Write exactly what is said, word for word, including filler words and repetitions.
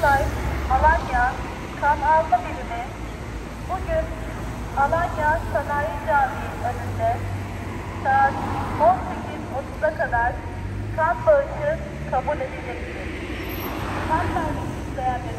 Hatay, Alanya Kan Alma Birimi bugün Alanya Sanayi Camii önünde saat on sekiz otuz'a kadar kan bağışı kabul edilecektir. Kan bağışı isteyen